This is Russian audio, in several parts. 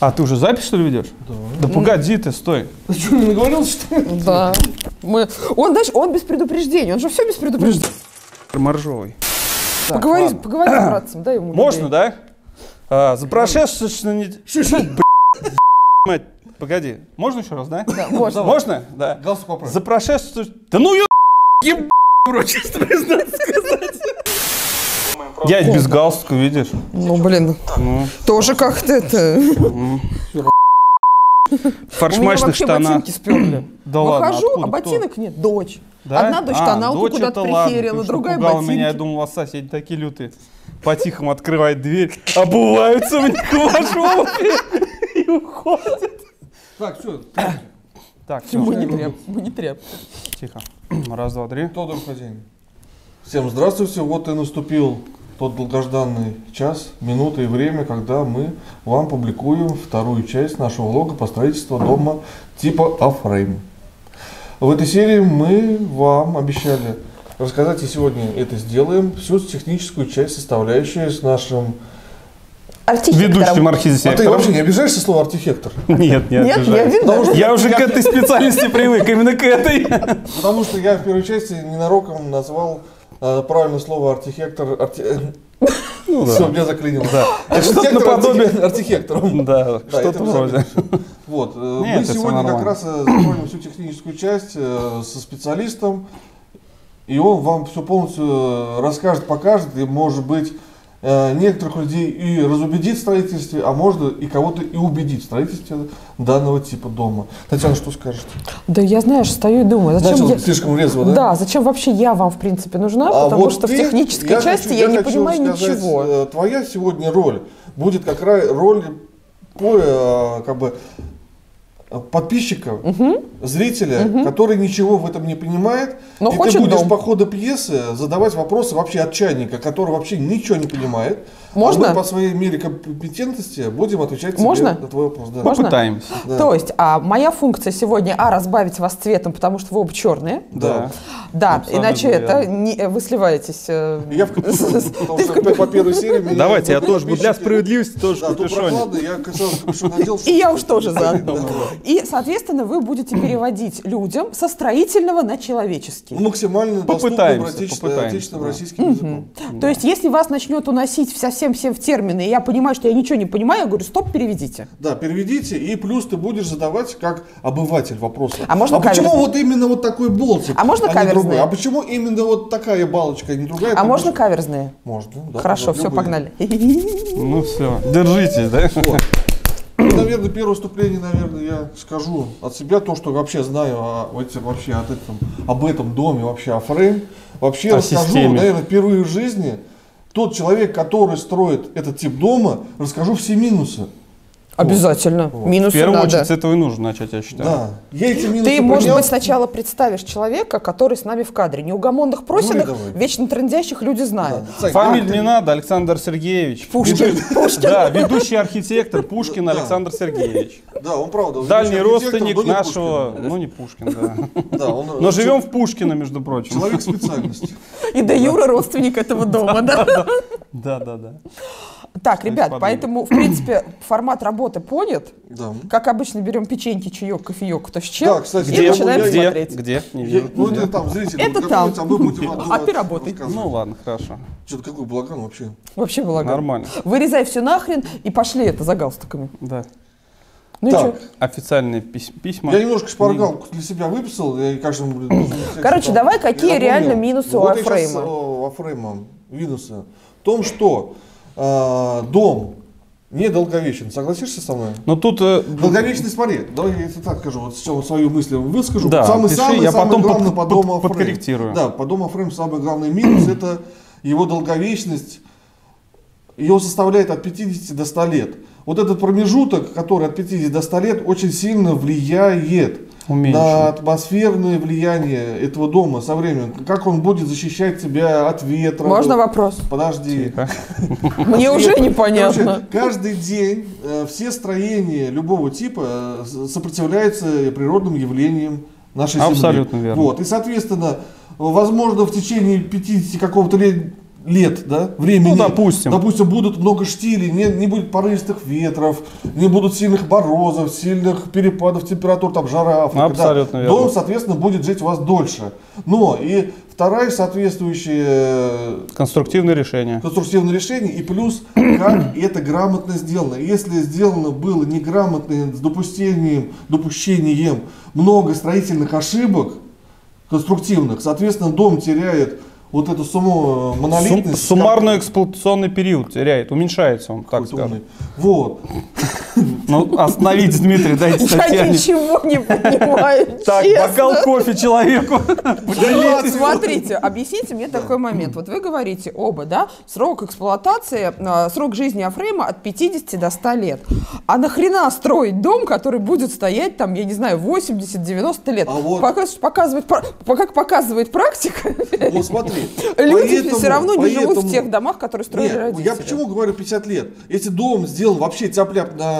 А ты уже запись, что ли, ведешь? Да. Да погоди ты, стой. Ты что, не наговорил, что ли? Да. Он, знаешь, он без предупреждения. Он же все без предупреждения. Моржовый. Поговори с братцем, дай ему. Можно, да? За прошедшую неделю... Мать, погоди. Можно еще раз, да? Да, можно. Можно? Да. Голосу попробуй. За прошедшую... Да ну еб... Короче, что я знаю сказать. Я без галстука, видишь? Ну, блин. Ну. Тоже как-то это... Форшмачных штанах. Да ладно, выхожу, а ботинок нет. Дочь. Да? Одна дочь тоналку куда-то прихерила, другая ботинки. Меня, я думал, соседи такие лютые. По-тихому открывает дверь, обуваются в них в и уходят. Так, все. Так, мы не тряпки. Тихо. Раз, два, три. Тодор хозяин. Всем здравствуйте. Вот и наступил тот долгожданный час, минута и время, когда мы вам публикуем вторую часть нашего влога по строительству дома типа A-frame. В этой серии мы вам обещали рассказать, и сегодня это сделаем, всю техническую часть, составляющую с нашим... ведущим архитектором. А ты вообще не обижаешься слово «архитектор»? Нет, не обижаюсь. Я уже к этой специальности привык, именно к этой. Потому что я в первой части ненароком назвал правильное слово «архитектор». Все, меня заклинило. Что-то наподобие архитектора. Да, что-то вроде. Вот, мы сегодня как раз затронем всю техническую часть со специалистом, и он вам все полностью расскажет, покажет, и, может быть, некоторых людей и разубедит в строительстве, а можно и кого-то и убедить в строительстве данного типа дома. Татьяна, что скажете? Да я, знаешь, стою и думаю. Зачем я... слишком резво, да? Да, зачем вообще я вам, в принципе, нужна, потому вот что в технической части я не понимаю ничего. Твоя сегодня роль будет как раз роль как бы подписчика, зрителя, который ничего в этом не понимает, но и ты будешь по ходу пьесы задавать вопросы вообще от чайника, который вообще ничего не понимает. Можно? А мы по своей мере компетентности будем отвечать тебе на твой вопрос. Да. Можно? Попытаемся. Да. То есть, моя функция сегодня, разбавить вас цветом, потому что вы оба черные. Да. Да, иначе это вы сливаетесь. Я в капюшоне, потому что по первой серии... Давайте, я тоже, для справедливости тоже в капюшоне. Я капюшон надел. И я уж тоже заодно. И, соответственно, вы будете переводить людям со строительного на человеческий. Максимально доступным отечественным российским языком. То есть, если вас начнет уносить совсем-всем в термины, и я понимаю, что я ничего не понимаю, я говорю, стоп, переведите. Да, переведите, и плюс ты будешь задавать как обыватель вопросы. А можно почему вот именно вот такой болтик, можно каверзные? А почему именно вот такая балочка, а не другая? А можно каверзные? Можно. Да, хорошо, все, погнали. Ну все, держитесь, да? Наверное, первое вступление, наверное, я скажу от себя то, что вообще знаю об этом доме, вообще о фрейм. Вообще расскажу, наверное, впервые в жизни тот человек, который строит этот тип дома, расскажу все минусы. Обязательно. Вот. Минусы надо. В первую очередь с этого и нужно начать, я считаю. Да. Я эти минусы ты, может быть, сначала представишь человека, который с нами в кадре. Неугомонных просиных, вечно трындящих люди знают. Да. Фамилию не надо, Александр Сергеевич. Пушкин. Да, ведущий архитектор Пушкин Александр Сергеевич. Да, он правда. Дальний родственник нашего... Ну, не Пушкин, да. Но живем в Пушкино, между прочим. Человек специальности. И до юра родственник этого дома, да? Да, да, да. Так, ребят, поэтому, в принципе, формат работы понят. Да. Как обычно, берем печеньки, чаек, кофеек, кто с чем. Да, кстати, и начинаем смотреть. Где? Не вижу. Ну, это там, зрители. Это там. А ты работай. Ну, ладно, хорошо. Что-то какой балаган вообще. Вообще балаган. Нормально. Вырезай все нахрен и пошли это за галстуками. Да. Ну так, официальные письма. Я немножко шпаргалку для себя выписал. Я, конечно, короче, там, давай, какие реально минусы у A-фрейма? У A-фрейма минусы в том, что дом недолговечен. Согласишься со мной? Но тут... долговечный, смотри, давай я это так скажу, вот сейчас свою мысль выскажу. Да, самое главное по дому A-frame. Подкорректирую. Да, по дому A-frame самый главный минус – это его долговечность. Ее составляет от 50 до 100 лет. Вот этот промежуток, который от 50 до 100 лет, очень сильно влияет на атмосферное влияние этого дома со временем. Как он будет защищать тебя от ветра? Можно вопрос? Подожди. Мне уже непонятно. Каждый день все строения любого типа сопротивляются природным явлениям нашей Земли. Абсолютно верно. Вот. И, соответственно, возможно, в течение 50 какого-то лет лет, да, времени, ну, допустим, будут много штилей, не будет порывистых ветров, не будут сильных морозов, сильных перепадов температур, там жара, Африка, абсолютно верно. Дом, соответственно, будет жить у вас дольше. Но и вторая соответствующая... Конструктивное решение. Конструктивное решение, и плюс, как это грамотно сделано. Если сделано было неграмотно, с допущением много строительных ошибок конструктивных, соответственно, дом теряет вот эту сумму монолитность. Суммарный эксплуатационный период теряет, уменьшается он, так скажем. Вот. Ну, остановитесь, Дмитрий, дайте статья. Я ничего не понимаю, так, бокал кофе человеку. Смотрите, объясните мне такой момент. Вот вы говорите оба, да, срок эксплуатации, срок жизни А-фрейма от 50 до 100 лет. А нахрена строить дом, который будет стоять там, я не знаю, 80-90 лет? Как показывает практика, вот смотри, люди все равно не живут в тех домах, которые строили родители. Я почему говорю 50 лет? Если дом сделан вообще тяп-ляп на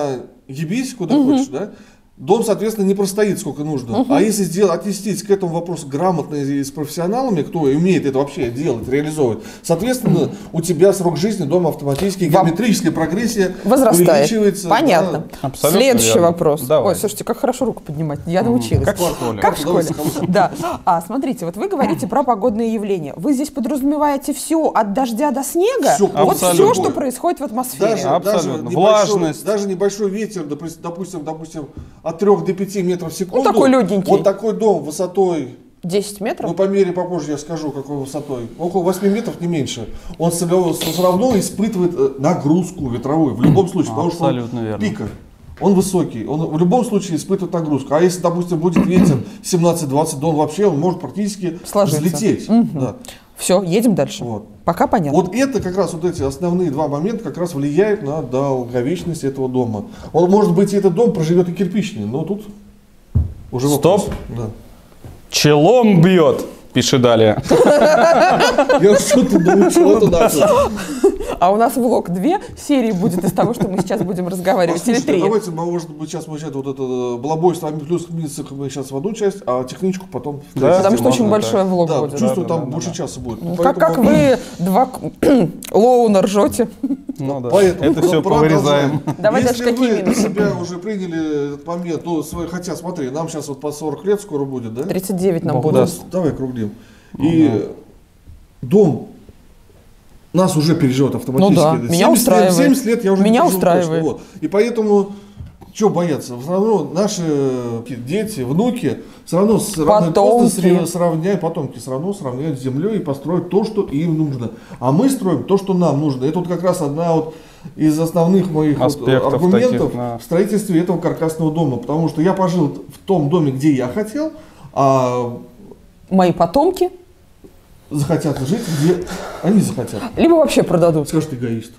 ебись, куда хочешь, да? Дом, соответственно, не простоит сколько нужно. А если отнестись к этому вопросу грамотно и с профессионалами, кто умеет это вообще делать, реализовывать, соответственно, у тебя срок жизни дома автоматически, геометрическая прогрессия увеличивается. Понятно. Да. Следующий вопрос. Давай. Ой, слушайте, как хорошо руку поднимать, я научилась. Как в школе. Как в школе. Да. А, смотрите, вот вы говорите про погодные явления. Вы здесь подразумеваете все от дождя до снега, все, вот все, что происходит в атмосфере. Абсолютно. Влажность. Даже небольшой ветер, допустим, от 3 до 5 метров в секунду. Ну, такой легенький. Вот такой дом высотой 10 метров. Ну, по мере попозже я скажу, какой высотой. Около 8 метров, не меньше. Он все равно испытывает нагрузку ветровую. В любом случае, потому что он пика. Он высокий. Он в любом случае испытывает нагрузку. А если, допустим, будет ветер 17-20, то он вообще может практически взлететь. Да. Все, едем дальше. Вот. Пока понятно. Вот это как раз вот эти основные два момента как раз влияют на долговечность этого дома. Он, может быть, этот дом проживет и кирпичный, но тут уже вопрос. Стоп. Да. Челом бьет, пиши далее. Я что-то думал, что-то начал. А у нас влог 2 серии будет из того, что мы сейчас будем разговаривать. Или 3. Давайте, может быть, сейчас мы сейчас вот это блабойство плюс минусов мы сейчас в одну часть, а техничку потом. Да, потому что очень большой влог будет. Чувствую, там больше часа будет. Как вы два лоуна ржете. Это все повырезаем. Если вы себя уже приняли по мне, то хотя, смотри, нам сейчас вот по 40 лет скоро будет, да? 39 нам будет. Давай круглим. И дом нас уже переживет автоматически. Ну да, меня устраивает. 70 лет я уже меня устраивает. Вот. И поэтому, чего бояться? Все равно наши дети, внуки, все равно потомки сравняют с землей и построят то, что им нужно. А мы строим то, что нам нужно. Это вот как раз одна вот из основных моих аргументов в строительстве этого каркасного дома. Потому что я пожил в том доме, где я хотел, а мои потомки захотят жить, где они захотят. Либо вообще продадут. Скажут, эгоист.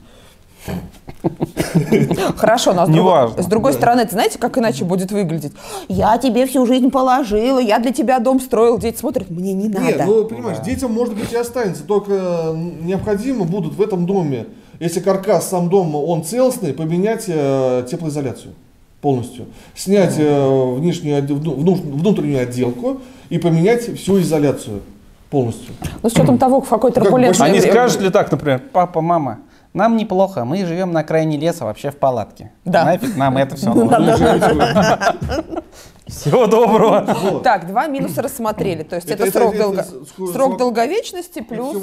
Хорошо, но с другой стороны, ты знаете, как иначе будет выглядеть? Я тебе всю жизнь положила, я для тебя дом строил, дети смотрят, мне не надо. Нет, ну понимаешь, детям, может быть, и останется, только необходимо будут в этом доме, если каркас сам дома, он целостный, поменять теплоизоляцию полностью. Снять внутреннюю отделку и поменять всю изоляцию. Полностью. Ну, с учетом того, в какой турбулентной... Они скажут ли так, например, папа, мама, нам неплохо, мы живем на окраине леса, вообще в палатке. Да. Нафиг нам это все нужно. Всего доброго. Так, два минуса рассмотрели. То есть это срок долговечности плюс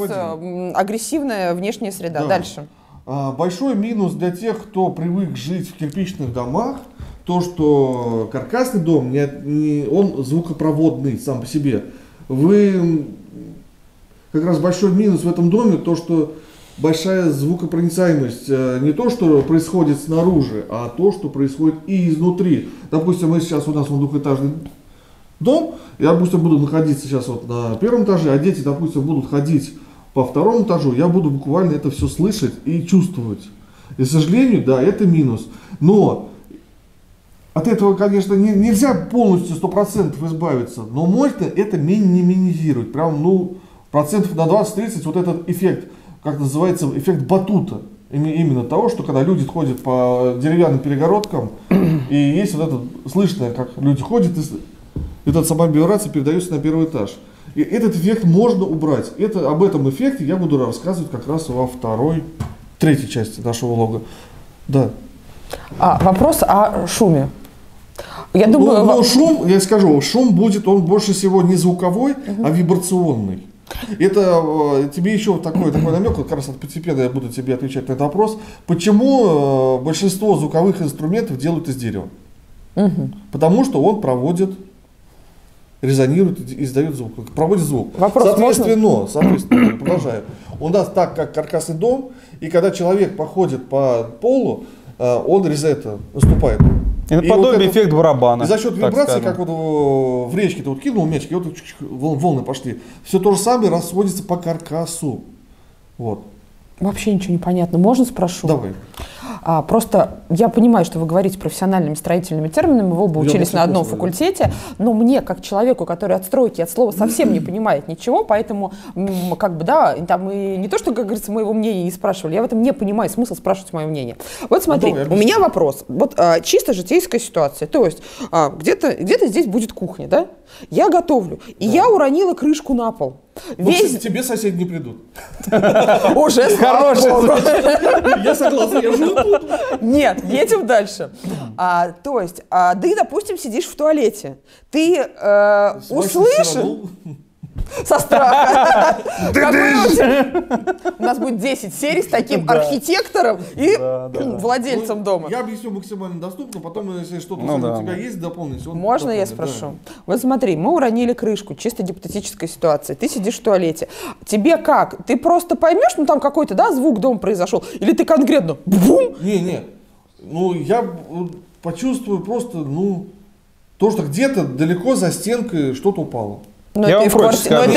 агрессивная внешняя среда. Дальше. Большой минус для тех, кто привык жить в кирпичных домах, то, что каркасный дом, он звукопроводный сам по себе. Вы как раз большой минус в этом доме то, что большая звукопроницаемость не то, что происходит снаружи, а то, что происходит и изнутри. Допустим, мы сейчас у нас двухэтажный дом, я, допустим, буду находиться сейчас вот на первом этаже, а дети, допустим, будут ходить по второму этажу, я буду буквально это все слышать и чувствовать. И, к сожалению, да, это минус. Но от этого, конечно, нельзя полностью 100% избавиться, но можно это минимизировать. Прям, ну, процентов на 20-30 вот этот эффект, как называется, эффект батута. Именно того, что когда люди ходят по деревянным перегородкам, и есть вот это, слышно, как люди ходят, и эта самобиорация передается на первый этаж. И этот эффект можно убрать. Это, об этом эффекте я буду рассказывать как раз во третьей части нашего влога. Да. Вопрос о шуме. Я думаю, но шум, я скажу, шум будет, он больше всего не звуковой, а вибрационный. Это тебе еще такой намек, как раз постепенно я буду тебе отвечать на этот вопрос. Почему большинство звуковых инструментов делают из дерева? Потому что он резонирует, издает звук. Проводит звук. Соответственно, продолжаю. У нас так, как каркасный дом, и когда человек походит по полу, он наступает. Это подобие эффект барабана. И за счет вибрации, как в речке, ты кинул мячик, и волны пошли. Все то же самое расходится по каркасу. Вот. Вообще ничего не понятно. Можно спрошу? Давай. Просто я понимаю, что вы говорите профессиональными строительными терминами, вы оба учились на одном факультете, но мне, как человеку, который от стройки, от слова совсем не понимает ничего, поэтому, там и не то, что, как говорится, моего мнения не спрашивали, я в этом не понимаю смысл спрашивать мое мнение. Вот смотри, у меня вопрос, чисто житейская ситуация, то есть где-то здесь будет кухня, да? Я готовлю, и я уронила крышку на пол. Лучше тебе соседи не придут. Уже хороший. Я согласна, я живу тут. Нет, едем дальше. То есть, ты, допустим, сидишь в туалете. Ты услышишь... Со страха. У нас будет 10 серий с таким архитектором и владельцем дома. Я объясню максимально доступно, потом, если что-то у тебя есть, дополнить. Можно я спрошу? Вот смотри, мы уронили крышку, чисто гипотетическая ситуация. Ты сидишь в туалете. Тебе как? Ты просто поймешь, там какой-то звук дома произошел? Или ты конкретно бум? Не-не. Я почувствую просто, то, что где-то далеко за стенкой что-то упало. Но я это и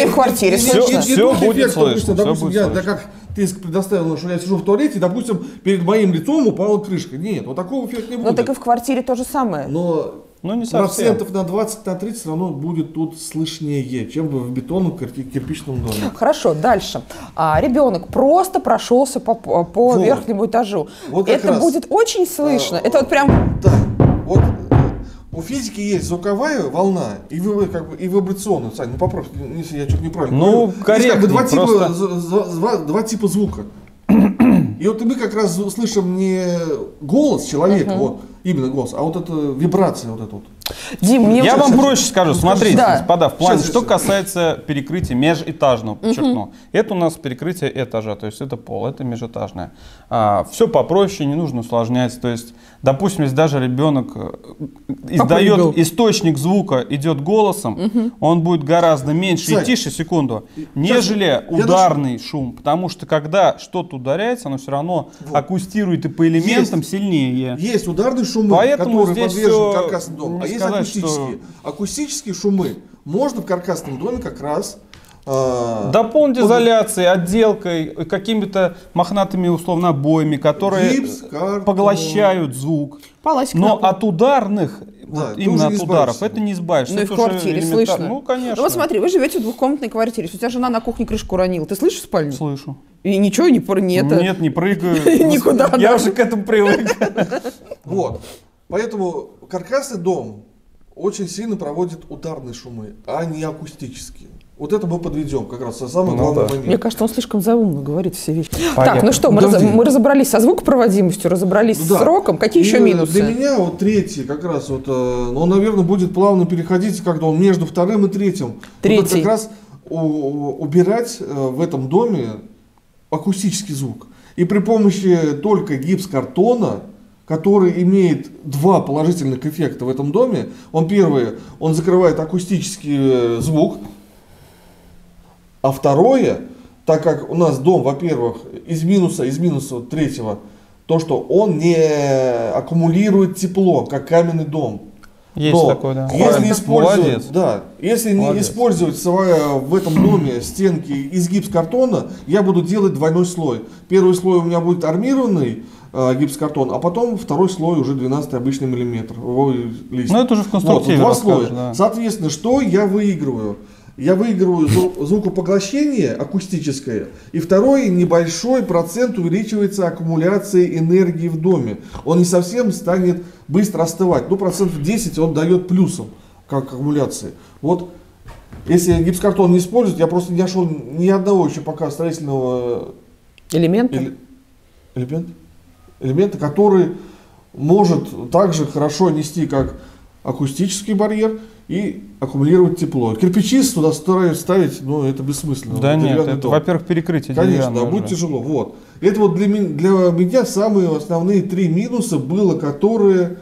в квартире слышно. Все будет слышно. Допустим, как ты предоставила, что я сижу в туалете, допустим, перед моим лицом упала крышка. Нет, вот такого эффекта не будет. Но так и в квартире то же самое. Но не совсем. Процентов на 20, на 30 равно будет тут слышнее, чем в бетонном кирпичном доме. Хорошо, дальше. Ребенок просто прошелся по верхнему этажу. Вот это будет очень слышно. Это вот прям... Да, вот... У физики есть звуковая волна и вибрационная. Сань, поправь, если я что-то неправильно. Корректно. Два типа звука. И вот мы как раз слышим не голос человека, именно голос, а вот это вибрация. Дим, я вам проще скажу, смотрите, господа, в плане, что касается перекрытия межэтажного, подчеркну, это у нас перекрытие этажа, то есть это пол, это межэтажное. Все попроще, не нужно усложнять, то есть, допустим, если даже ребенок издает источник звука, идет голосом, он будет гораздо меньше и тише, секунду, нежели ударный шум, потому что когда что-то ударяется, оно все равно акустирует и по элементам сильнее. Есть ударный шум, который подвержен каркасным домам. Акустические. Акустические шумы можно в каркасном доме как раз дополнить изоляцией, отделкой, какими-то мохнатыми условно обоями, которые поглощают звук. Но от ударных, именно от ударов, это не избавишься. Ну и в квартире слышно. Ну, конечно. Ну вот смотри, вы живете в двухкомнатной квартире, если у тебя жена на кухне крышку уронила, ты слышишь в спальне? Слышу. И ничего не прыгает. Нет, не прыгаю. Никуда. Я уже к этому привык. Вот. Поэтому каркасный дом очень сильно проводит ударные шумы, а не акустические. Вот это мы подведем как раз самый главный момент. Мне кажется, он слишком заумно говорит все вещи. Понятно. Так, мы разобрались со звукопроводимостью, разобрались с сроком. Какие еще минусы? Для меня вот третий как раз, он, наверное, будет плавно переходить, когда он между вторым и третьим. Третий. Как раз убирать в этом доме акустический звук. И при помощи только гипсокартона, который имеет два положительных эффекта в этом доме. Он первый, он закрывает акустический звук. А второе, так как у нас дом, во-первых, из минуса третьего, то, что он не аккумулирует тепло, как каменный дом. Есть такое, да. Если использовать, не использовать в этом доме стенки из гипсокартона, я буду делать двойной слой. Первый слой у меня будет армированный гипсокартон, а потом второй слой уже 12 обычный миллиметр. Это уже в конструкции. Два слоя. Да. Соответственно, что я выигрываю? Я выигрываю звукопоглощение акустическое, и второй небольшой процент увеличивается аккумуляции энергии в доме. Он не совсем станет быстро остывать. 10% он дает плюсом к аккумуляции. Вот Если гипсокартон не используют, я просто не нашел ни одного еще пока строительного элемента, который может также хорошо нести, как акустический барьер, и аккумулировать тепло. Кирпичи туда стараются ставить, но это бессмысленно. Да вот, нет, во-первых, перекрытие. Конечно, да, будет тяжело. Вот. Это вот для меня самые основные три минуса было, которые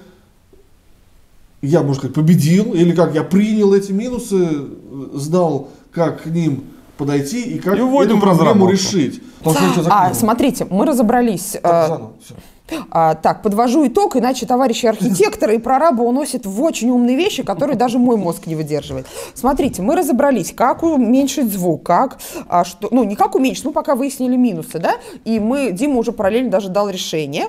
я, может сказать, победил, или как я принял эти минусы, знал, как к ним подойти и как эту проблему решить. Смотрите, мы разобрались. Так, подвожу итог, иначе товарищи архитекторы и прорабы уносят в очень умные вещи, которые даже мой мозг не выдерживает. Смотрите, мы разобрались, как уменьшить звук, не как уменьшить, мы пока выяснили минусы, да, и Дима уже параллельно даже дал решение,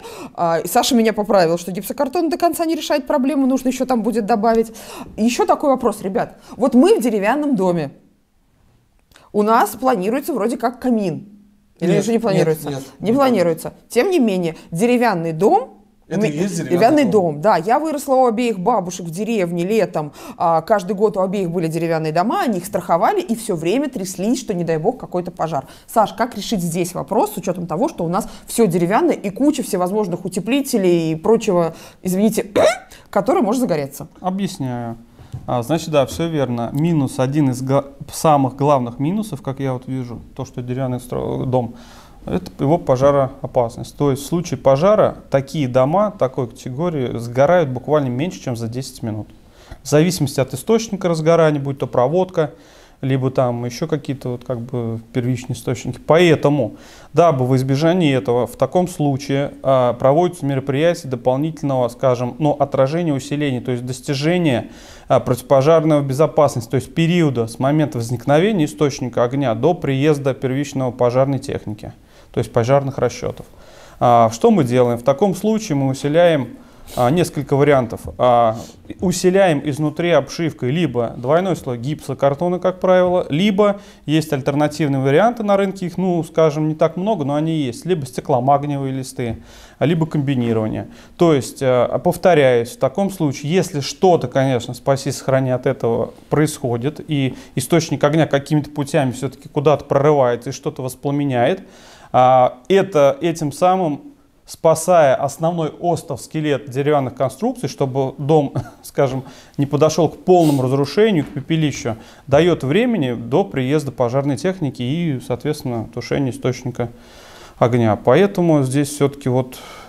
и Саша меня поправил, что гипсокартон до конца не решает проблему, нужно еще там будет добавить. И еще такой вопрос, ребят, вот мы в деревянном доме, у нас планируется вроде как камин. Или нет, уже не планируется? Нет, нет, не планируется. Тем не менее, деревянный дом... Это и есть деревянный дом. Да, я выросла у обеих бабушек в деревне летом. Каждый год у обеих были деревянные дома, они их страховали и все время тряслись, что, не дай бог, какой-то пожар. Саш, как решить здесь вопрос с учетом того, что у нас все деревянное и куча всевозможных утеплителей и прочего, извините, который может загореться? Объясняю. Значит, да, все верно. Минус, один из самых главных минусов, как я вот вижу, то, что деревянный дом, это его пожароопасность. То есть в случае пожара такие дома, такой категории сгорают буквально меньше, чем за 10 минут. В зависимости от источника разгорания, будь то проводка, либо там еще какие-то вот как бы первичные источники. Поэтому, дабы в избежании этого, в таком случае проводятся мероприятия дополнительного, скажем, отражения, усиления, то есть достижения противопожарной безопасности, то есть периода с момента возникновения источника огня до приезда первичного пожарной техники, то есть пожарных расчетов. Что мы делаем? В таком случае мы усиляем несколько вариантов. Усиляем изнутри обшивкой либо двойной слой гипсокартона, как правило, либо есть альтернативные варианты на рынке, их, скажем, не так много, но они есть, либо стекломагниевые листы, либо комбинирование. То есть, повторяюсь, в таком случае, если что-то, конечно, спаси, сохрани от этого происходит, и источник огня какими-то путями все-таки куда-то прорывается и что-то воспламеняет, этим самым спасая основной остов, скелет деревянных конструкций, чтобы дом, скажем, не подошел к полному разрушению, к пепелищу, дает времени до приезда пожарной техники и, соответственно, тушения источника огня. Поэтому здесь все-таки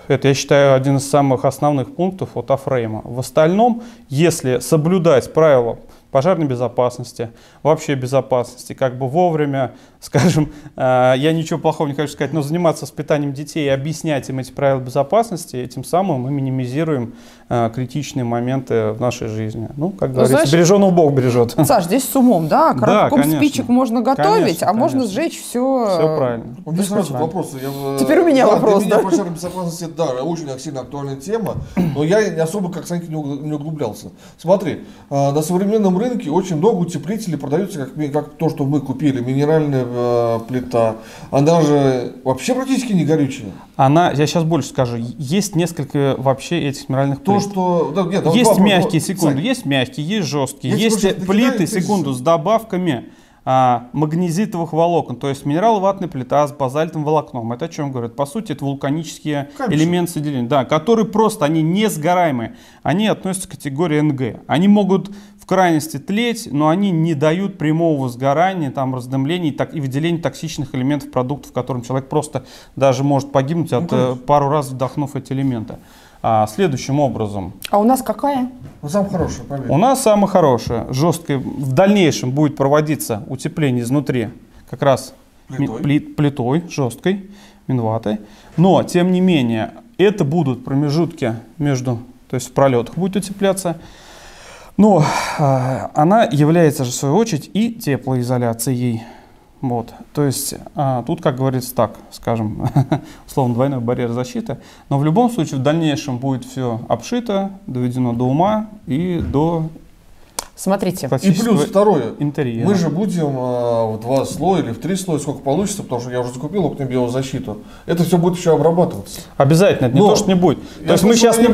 это, я считаю, один из самых основных пунктов от А-фрейма. В остальном, если соблюдать правила пожарной безопасности, вообще безопасности, как бы вовремя, скажем, я ничего плохого не хочу сказать, но заниматься воспитанием детей и объяснять им эти правила безопасности, этим самым мы минимизируем критичные моменты в нашей жизни. Как говорится, знаешь, береженого Бог бережет. Саш, здесь с умом, да? Коробком спичек можно готовить, конечно, можно сжечь все. Все правильно. У меня сразу вопросы. Теперь у меня вопрос, да? Пожарная безопасность, да, очень сильно актуальная тема, но я особо, как Санька, не углублялся. Смотри, на современном рынке очень много утеплителей продаются, как то, что мы купили, минеральная плита. Она же вообще практически не горючая. Я сейчас больше скажу, есть несколько вообще этих минеральных плит. Есть мягкие, секунду, есть мягкие, есть жесткие, есть плиты, секунду, с добавками магнезитовых волокон, то есть минераловатная плита с базальтовым волокном. Это о чем говорят? По сути, это вулканические элементы соединения, да, которые просто, они не сгораемые, они относятся к категории НГ. Они могут в крайности тлеть, но они не дают прямого сгорания, там, раздымления и выделения токсичных элементов продуктов, которым человек просто даже может погибнуть от пару раз вдохнув эти элементы. Следующим образом. А у нас какая? У нас самая хорошая. Жесткая. В дальнейшем будет проводиться утепление изнутри как раз плитой жесткой, минватой. Но, тем не менее, это будут промежутки между, то есть в пролетах будет утепляться. Но она является же, в свою очередь, и теплоизоляцией. То есть тут, как говорится, так, скажем, условно двойной барьер защиты, но в любом случае в дальнейшем будет все обшито, доведено до ума и до... Смотрите. И плюс второе, интерьера. Мы же будем в 2 слоя или в 3 слоя, сколько получится, потому что я уже закупил окно-биозащиту, это все будет еще обрабатываться. Обязательно, это не то, что не будет. То есть мы сейчас не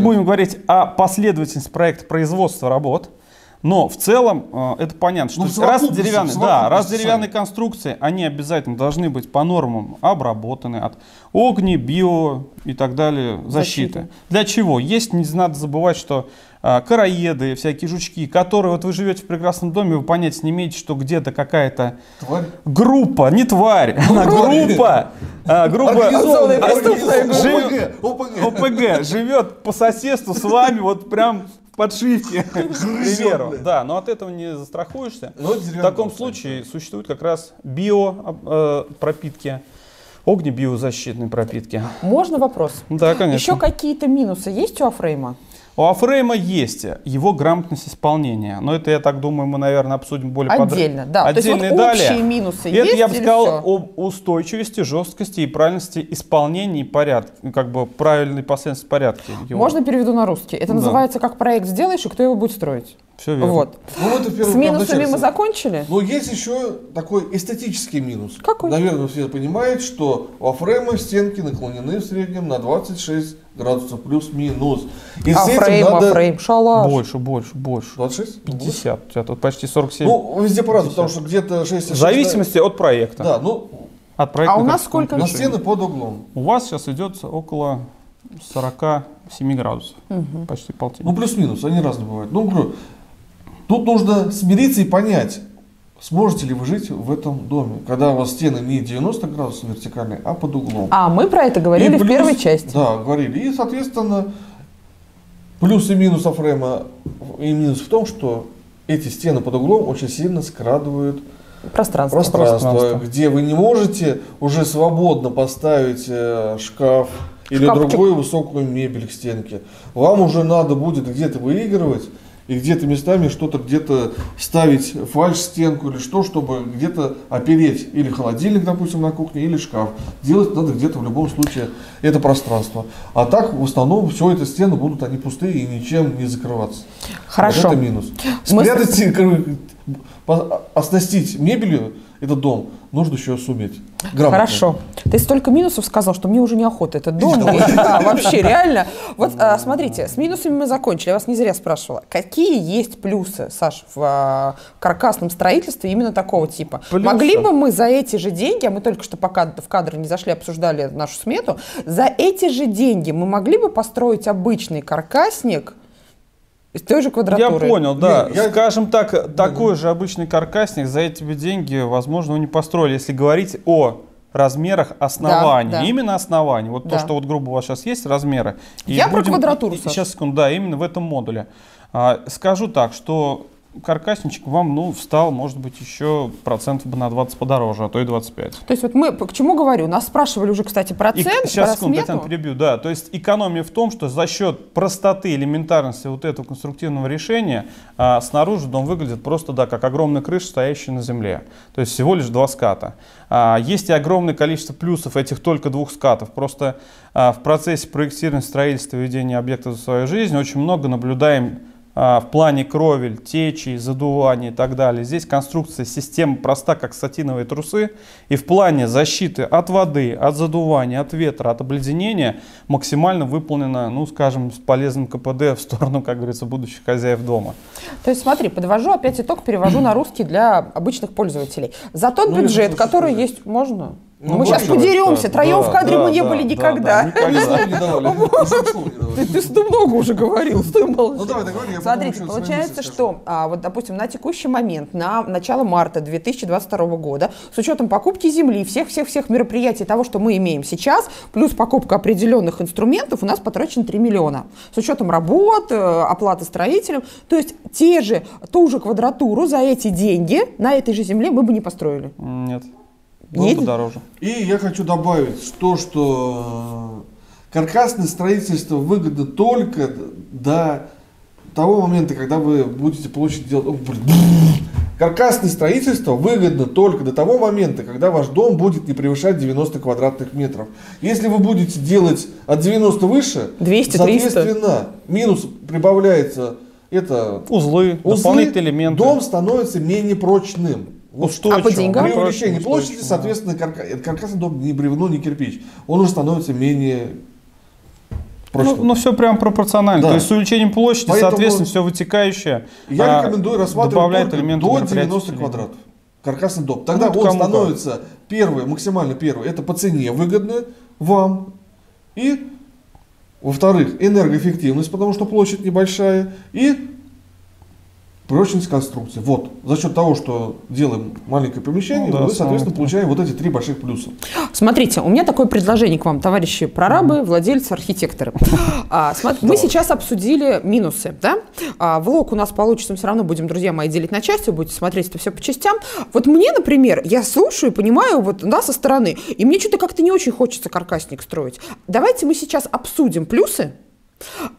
будем говорить о последовательности проекта производства работ, Но в целом это понятно, что раз деревянные конструкции, они обязательно должны быть по нормам обработаны от огни, био и так далее защиты. Для чего? Есть, не надо забывать, что короеды, всякие жучки, которые, вот вы живете в прекрасном доме, вы понятия не имеете, что где-то какая-то группа, не тварь, она группа ОПГ живет по соседству с вами, вот прям... подшивки, к примеру. Да, но от этого не застрахуешься. В таком случае существуют как раз биопропитки, огнебиозащитные пропитки. Можно вопрос? Да, конечно. Еще какие-то минусы есть у А-фрейма? У А-фрейма есть его грамотность исполнения. Но это, я так думаю, мы, наверное, обсудим более подробно. Да. Отдельно, да. Вот общие минусы есть. Это, я бы сказал, об устойчивости, жесткости и правильности исполнения и порядка, как бы правильной последовательности порядка. Можно переведу на русский? Это называется, как проект сделаешь и кто его будет строить. Все верно. Вот. Ну, это с минусами мы закончили? Но есть еще такой эстетический минус. Какой? Наверное, все понимают, что у А-фрейма стенки наклонены в среднем на 26 градусов плюс-минус. А-фрейм, шалаш. Больше. 26? 50. У тебя тут почти 47. Ну, везде по-разному, потому что где-то 6. В зависимости от проекта. Да, ну, от проекта. А у нас сколько? На стены под углом. У вас сейчас идет около 47 градусов. Угу. Почти полтинник. Ну, плюс-минус, они разные бывают. Ну, говорю, тут нужно смириться и понять, сможете ли вы жить в этом доме, когда у вас стены не 90 градусов вертикальные, а под углом. А мы про это говорили в первой части. Да, говорили. И, соответственно, плюс и минус А-фрейма, и минус в том, что эти стены под углом очень сильно скрадывают пространство, где вы не можете уже свободно поставить шкаф или другую высокую мебель к стенке. Вам уже надо будет где-то выигрывать. И где-то местами что-то где-то ставить фальш-стенку или что, чтобы где-то опереть или холодильник, допустим, на кухне, или шкаф. Делать надо где-то в любом случае это пространство. А так в основном все эти стены будут они пустые и ничем не закрываться. Хорошо. Вот это минус. Спрятать, оснастить мебелью этот дом нужно еще суметь. Грамотно. Хорошо. Ты столько минусов сказал, что мне уже неохота этот дом. Вообще, реально. Вот смотрите, с минусами мы закончили. Я вас не зря спрашивала. Какие есть плюсы, Саш, в каркасном строительстве именно такого типа? Могли бы мы за эти же деньги, а мы только что пока в кадры не зашли, обсуждали нашу смету, за эти же деньги мы могли бы построить обычный каркасник из той же квадратуры. Я понял, да. Скажем так, такой же обычный каркасник за эти деньги, возможно, вы не построили. Если говорить о размерах оснований, именно оснований, вот то, что вот грубо у вас сейчас есть размеры. Я про квадратуру. Сейчас, секунду, да, именно в этом модуле. Скажу так, что каркасничек вам, ну, встал, может быть, еще процентов бы на 20 подороже, а то и 25. То есть вот мы, к чему говорю, нас спрашивали уже, кстати, процент, про смету. Сейчас, секунду, Татьяна, перебью, да. То есть экономия в том, что за счет простоты, элементарности вот этого конструктивного решения снаружи дом выглядит просто, да, как огромная крыша, стоящая на земле. То есть всего лишь 2 ската. Есть и огромное количество плюсов этих только 2 скатов. Просто в процессе проектирования, строительства, ведения объекта за свою жизнь очень много наблюдаем в плане кровель, течи, задувания и так далее. Здесь конструкция системы проста, как сатиновые трусы. И в плане защиты от воды, от задувания, от ветра, от обледенения максимально выполнена, ну, скажем, с полезным КПД в сторону, как говорится, будущих хозяев дома. То есть, смотри, подвожу опять итог, перевожу на русский для обычных пользователей. За тот бюджет, который есть, можно... Ну, мы сейчас подеремся, троем в кадре мы не были никогда. Ты много уже говорил, стой молчи. Смотрите, получается, что, вот, допустим, на текущий момент, на начало марта 2022 года, с учетом покупки земли, всех-всех-всех мероприятий, того, что мы имеем сейчас, плюс покупка определенных инструментов, у нас потрачено 3 миллиона. С учетом работ, оплаты строителям, то есть ту же квадратуру за эти деньги на этой же земле мы бы не построили. Нет. Дороже. И я хочу добавить то, что каркасное строительство выгодно только до того момента, когда вы будете получить дело. Каркасное строительство выгодно только до того момента, когда ваш дом будет не превышать 90 квадратных метров. Если вы будете делать от 90 выше, 200, соответственно, 300. Минус прибавляется это узлы, дополнительные элементы. Дом становится менее прочным. А по деньгам? При увеличении площади, соответственно, каркасный дом не бревно, не кирпич. Он уже становится менее прошлом. Ну все прям пропорционально. Да. То есть с увеличением площади, поэтому соответственно, все вытекающее. Я рекомендую рассматривать до 90 квадратов. Каркасный дом. Тогда ну, он становится первый, максимально первый. Это по цене выгодно вам. И, во-вторых, энергоэффективность, потому что площадь небольшая. И прочность конструкции. Вот. За счет того, что делаем маленькое помещение, ну, да, мы, соответственно, получаем вот эти три больших плюса. Смотрите, у меня такое предложение к вам, товарищи прорабы, владельцы, архитекторы. Мы сейчас обсудили минусы. Влог у нас получится, мы все равно будем, друзья мои, делить на части, будете смотреть это все по частям. Вот мне, например, я слушаю и понимаю, вот со стороны, и мне что-то как-то не очень хочется каркасник строить. Давайте мы сейчас обсудим плюсы,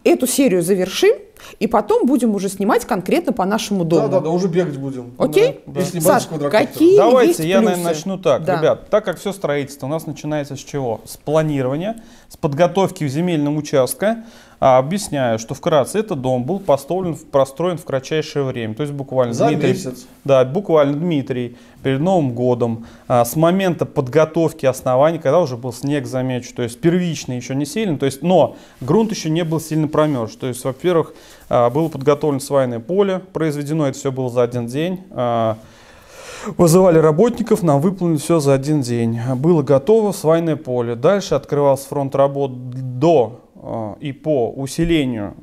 эту серию завершим, и потом будем уже снимать конкретно по нашему дому. Да, уже бегать будем. Окей? Да. Если Саш, какие давайте есть я, плюсы? Наверное, начну так. Да. Ребят, так как все строительство у нас начинается с чего? С планирования, с подготовки в земельном участке. Объясняю, что вкратце этот дом был простроен в кратчайшее время. То есть буквально за месяц. Да, буквально Дмитрий перед Новым годом, с момента подготовки оснований, когда уже был снег, замечу, то есть первичный еще не сильный, то есть, но грунт еще не был сильно промерз. То есть, во-первых, было подготовлено свайное поле, произведено это все было за один день. Вызывали работников, нам выполнили все за один день. Было готово свайное поле. Дальше открывался фронт работ до и по усилению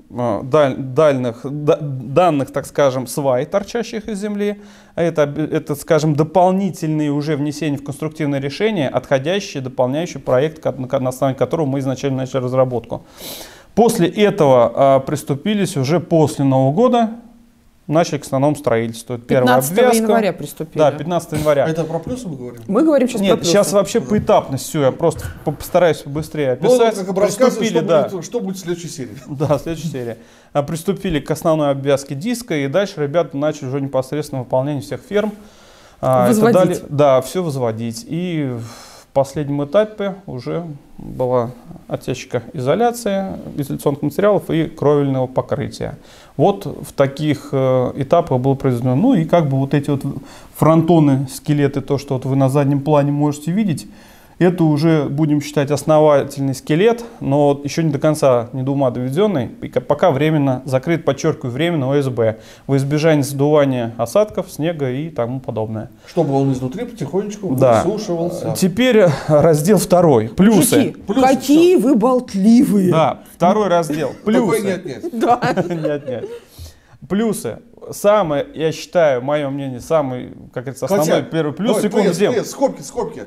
данных, так скажем, свай, торчащих из земли. Это, скажем, дополнительные уже внесения в конструктивное решение, отходящие, дополняющие проект, на основании которого мы изначально начали разработку. После этого приступились уже после Нового года, начали к основному строительству. Первая 15 обвязка. Января приступили. Да, 15 января. Это про плюсы мы говорим? Мы говорим сейчас. Нет, про плюсы. Сейчас вообще поэтапность все, я просто постараюсь быстрее описать. Ну, как приступили, да. Что будет в следующей серии? Да, в следующей серии. Приступили к основной обвязке диска, и дальше ребята начали уже непосредственно выполнение всех ферм. Возводить. Да, все возводить. И в последнем этапе уже была отсечка изоляции, изоляционных материалов и кровельного покрытия. Вот в таких этапах было произведено. Ну и как бы вот эти вот фронтоны, скелеты, то, что вот вы на заднем плане можете видеть, это уже, будем считать, основательный скелет, но еще не до конца не до ума доведенный, пока временно закрыт, подчеркиваю, временно ОСБ, во избежание сдувания осадков, снега и тому подобное. Чтобы он изнутри потихонечку высушивался. Теперь раздел второй. Плюсы. Какие вы болтливые. Да, второй раздел. Плюсы. Нет-нет. Плюсы. Самое, я считаю, мое мнение, самый, как это основной первый плюс. Скобки.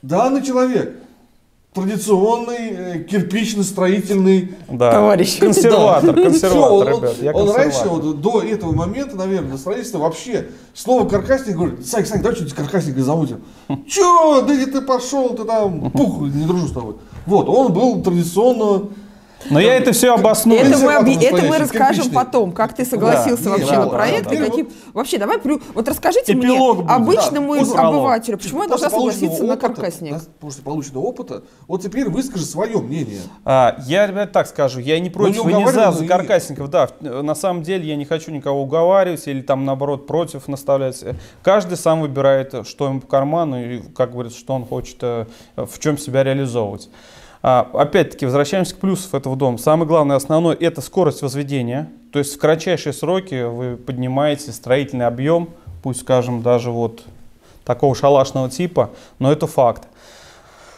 Данный человек традиционный кирпично-строительный товарищ, консерватор, ребят. Он раньше, вот, до этого момента, наверное, на строительство вообще слово каркасник говорит: Сань, давай что-нибудь каркасника замутим. Че, да где ты пошел, ты там, пух, не дружу с тобой. Вот, он был традиционно. Но я это все обосную. Это мы расскажем потом, как ты согласился на проект. Вообще, давай, вот расскажите мне, обычному обывателю, почему я должна согласиться на каркасник? После полученного опыта, вот теперь выскажи свое мнение. Я, ребят, так скажу, я не против и не за каркасников. Да, на самом деле я не хочу никого уговаривать или там, наоборот, против наставлять. Каждый сам выбирает, что ему по карману и, как говорится, что он хочет, в чем себя реализовывать. Опять-таки, возвращаемся к плюсам этого дома. Самое главное, основное, это скорость возведения. То есть в кратчайшие сроки вы поднимаете строительный объем, пусть, скажем, даже вот такого шалашного типа, но это факт.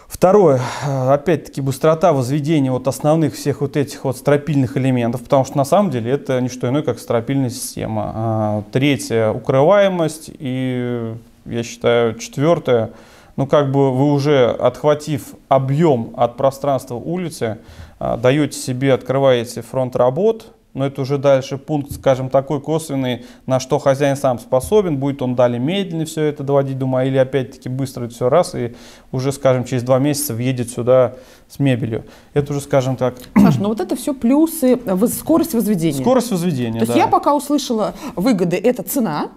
Второе, опять-таки, быстрота возведения вот основных всех вот этих вот стропильных элементов, потому что на самом деле это не что иное, как стропильная система. Третье, укрываемость. И, я считаю, четвертое, ну, как бы вы уже, отхватив объем от пространства улицы, даете себе, открываете фронт работ, но это уже дальше пункт, скажем, такой косвенный, на что хозяин сам способен, будет он далее медленно все это доводить, думаю, или опять-таки быстро это все раз, и уже, скажем, через 2 месяца въедет сюда с мебелью. Это уже, скажем так. Саша, но вот это все плюсы, скорость возведения. Скорость возведения, То есть я пока услышала выгоды, это цена.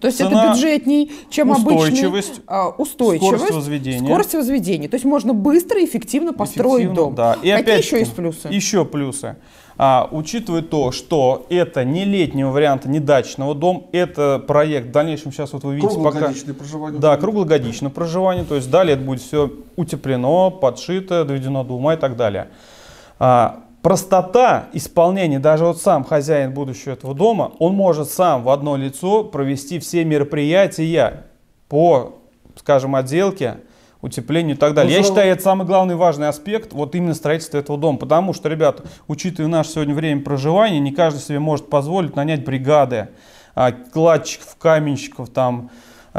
То есть цена, это бюджетней, чем устойчивость, обычный, скорость возведения. То есть можно быстро и эффективно построить дом. Да. И какие еще есть плюсы? Еще плюсы. Учитывая то, что это не летнего варианта, не дачного дома, это проект в дальнейшем, сейчас вот вы видите, круглогодичное проживание. Да, круглогодичное проживание. То есть далее это будет все утеплено, подшито, доведено до ума и так далее. Простота исполнения, даже вот сам хозяин будущего этого дома, он может сам в одно лицо провести все мероприятия по, скажем, отделке, утеплению и так далее. Я считаю, это самый главный важный аспект вот именно строительства этого дома. Потому что, ребята, учитывая наше сегодня время проживания, не каждый себе может позволить нанять бригады, кладчиков, каменщиков, там,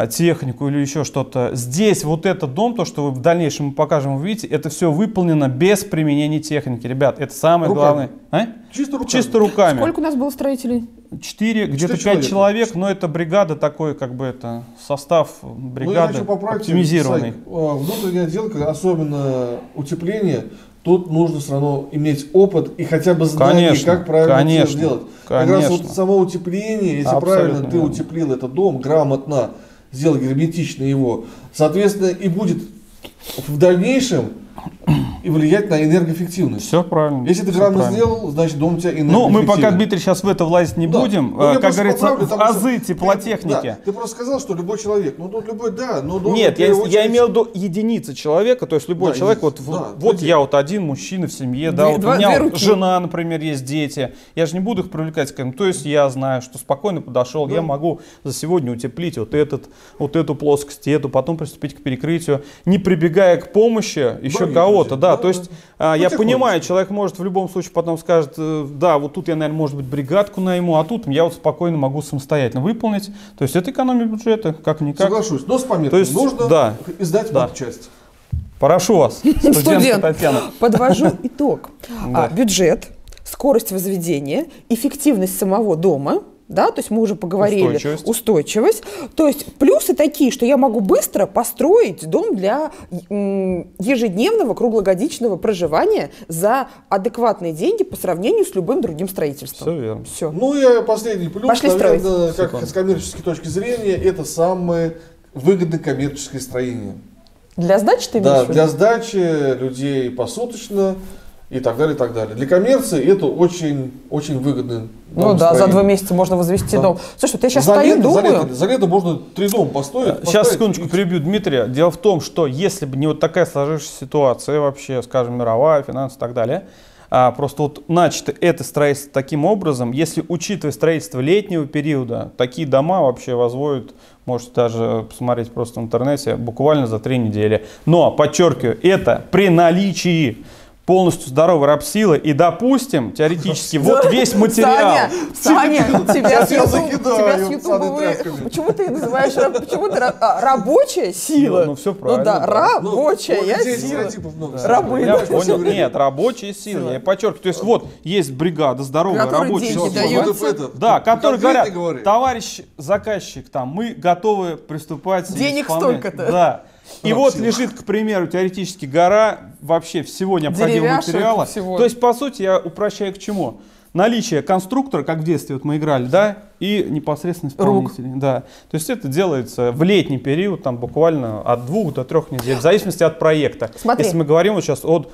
технику или еще что-то. Здесь вот этот дом, то, что вы в дальнейшем мы покажем, увидите, это все выполнено без применения техники, ребят. Это самое главное. А? Чисто руками. Чисто руками. Сколько у нас было строителей? 4, где-то 5 человек, но это бригада такой, как бы это, состав бригады оптимизированный. Внутренняя отделка, особенно утепление, тут нужно все равно иметь опыт и хотя бы знание, конечно, как правильно это сделать. Как раз вот само утепление, если правильно ты утеплил этот дом, грамотно сделал герметично его, соответственно, и будет в дальнейшем и влиять на энергоэффективность. Все правильно. Если ты грамотно сделал, значит дом у тебя энергоэффективный. Ну, мы пока, Дмитрий, сейчас в это влазить не будем. Ну, как говорится, азы теплотехники. Да. Ты просто сказал, что любой человек. Ну, тут любой, да. Но нет, я имел в виду единицы человека. То есть любой человек, вот я вот один мужчина в семье, да, вот у меня жена, например, есть дети. Я же не буду их привлекать к этому. То есть я знаю, что спокойно подошел, я могу за сегодня утеплить вот эту плоскость, эту, потом приступить к перекрытию, не прибегая к помощи еще кого-то, да. То есть я понимаю, человек может в любом случае потом скажет, да, вот тут я, наверное, может быть, бригадку найму, а тут я вот спокойно могу самостоятельно выполнить. То есть это экономия бюджета, как-никак. Соглашусь, но с пометкой. То есть нужно издать матчасть. Прошу вас, студент Татьяна. Подвожу итог. Бюджет, скорость возведения, эффективность самого дома. Да, то есть мы уже поговорили, устойчивость. То есть плюсы такие, что я могу быстро построить дом для ежедневного, круглогодичного проживания за адекватные деньги по сравнению с любым другим строительством. Все верно. Все. Ну и последний плюс, наверное, как с коммерческой точки зрения, это самое выгодное коммерческое строение. Для сдачи ты имеешь в виду? Да, для сдачи людей посуточно. И так далее, и так далее. Для коммерции это очень выгодно. Ну да, за 2 месяца можно возвести дом. Слушай, вот я сейчас стою, думаю... За лето можно 3 дома построить. Сейчас, секундочку, перебью Дмитрия. Дело в том, что если бы не вот такая сложившаяся ситуация, вообще, скажем, мировая, финансовая и так далее, просто вот начато это строительство таким образом, если учитывая строительство летнего периода, такие дома вообще возводят, можете даже посмотреть просто в интернете, буквально за 3 недели. Но, подчеркиваю, это при наличии полностью здоровой рабсилы и, допустим, теоретически, вот весь материал. Саня, тебя с ютуба... Почему ты называешь рабочая сила? Ну, все правильно. Ну да, рабочая сила. Рабы. Я понял, нет, рабочая сила. Я подчеркиваю, то есть вот есть бригада здоровая, рабочая сила. Да, которые говорят, товарищ заказчик, там, мы готовы приступать... Денег столько-то. Да. И вот лежит, к примеру, теоретически гора вообще всего необходимого материала. То есть, по сути, я упрощаю к чему? Наличие конструктора, как в детстве вот мы играли, да, и непосредственно исполнителей. Да. То есть это делается в летний период, там буквально от 2 до 3 недель, в зависимости от проекта. Смотри. Если мы говорим вот сейчас от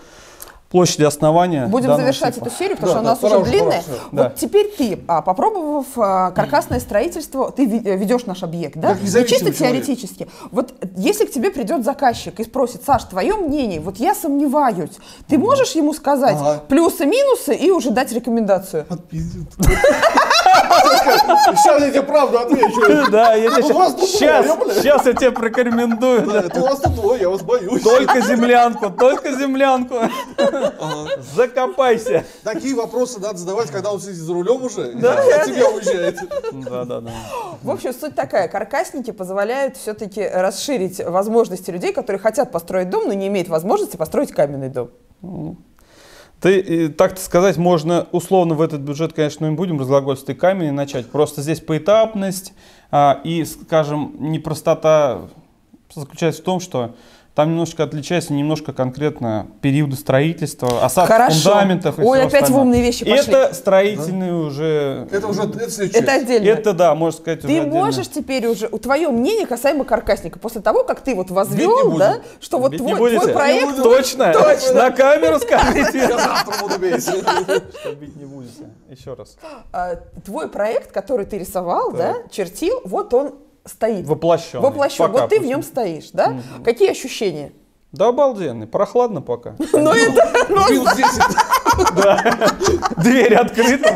площади основания. Будем завершать эту серию, потому что у нас уже длинная. Вот теперь ты, попробовав каркасное строительство, ты ведешь наш объект, да? И чисто теоретически. Вот если к тебе придет заказчик и спросит, Саш, твое мнение, вот я сомневаюсь, ты можешь ему сказать плюсы, минусы и уже дать рекомендацию? Отпиздит. Сейчас я тебе правду отвечу. Да, я сейчас я тебе прокомендую. Это у вас тут, я вас боюсь. Только землянку, только землянку. Закопайся. Такие вопросы надо задавать, когда он сидит за рулем уже, а тебя уезжает. В общем, суть такая. Каркасники позволяют все-таки расширить возможности людей, которые хотят построить дом, но не имеют возможности построить каменный дом. Так-то сказать, можно условно в этот бюджет, конечно, мы будем разглагольствовать и камень начать. Просто здесь поэтапность и, скажем, непростота заключается в том, что там немножко отличается, немножко конкретно периоды строительства, осадки фундаментов и всего остального. Ой, опять в умные вещи пошли. Это строительные уже... Это уже отдельно. Это, да, можно сказать, уже отдельно. Ты можешь теперь уже... Твое мнение касаемо каркасника. После того, как ты вот возвел, да, что вот твой проект... Точно? Точно. На камеру скажите. Что бить не будете. Еще раз. Твой проект, который ты рисовал, да, чертил, вот он... Стоит. Воплощен. Вот ты в нем стоишь, да? Угу. Какие ощущения? Да обалденные. Прохладно пока. Ну это... Дверь открыта.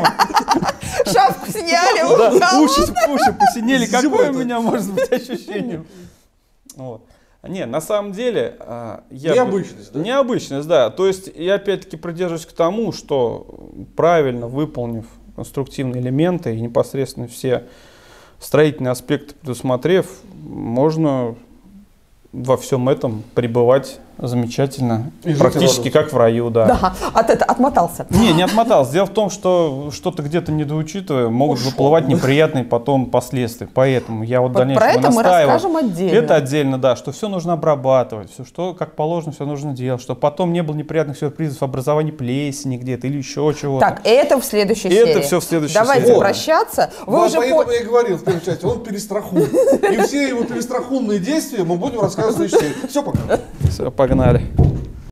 Шапку сняли. Уши посинели. Какое у меня может быть ощущение? Не, на самом деле... Необычность, да? Необычность, да. То есть я опять-таки придерживаюсь к тому, что правильно выполнив конструктивные элементы и непосредственно все строительные аспекты предусмотрев, можно во всем этом пребывать замечательно, и практически как в раю, да. Да, отмотался. Не отмотался. Дело в том, что что-то где-то недоучитывая, могут выплывать неприятные потом последствия. Поэтому я вот в дальнейшем настаиваю. Про это мы расскажем отдельно. Это отдельно, да, что все нужно обрабатывать, все, что как положено, все нужно делать, чтобы потом не было неприятных сюрпризов в образовании плесени где-то или еще чего-то. Так, это в следующей серии. Это все в следующей серии. Давайте прощаться. Поэтому я и говорил в первой части, он перестрахун. И все его перестрахунные действия мы будем рассказывать в следующей серии. Все, пока. Все, погнали.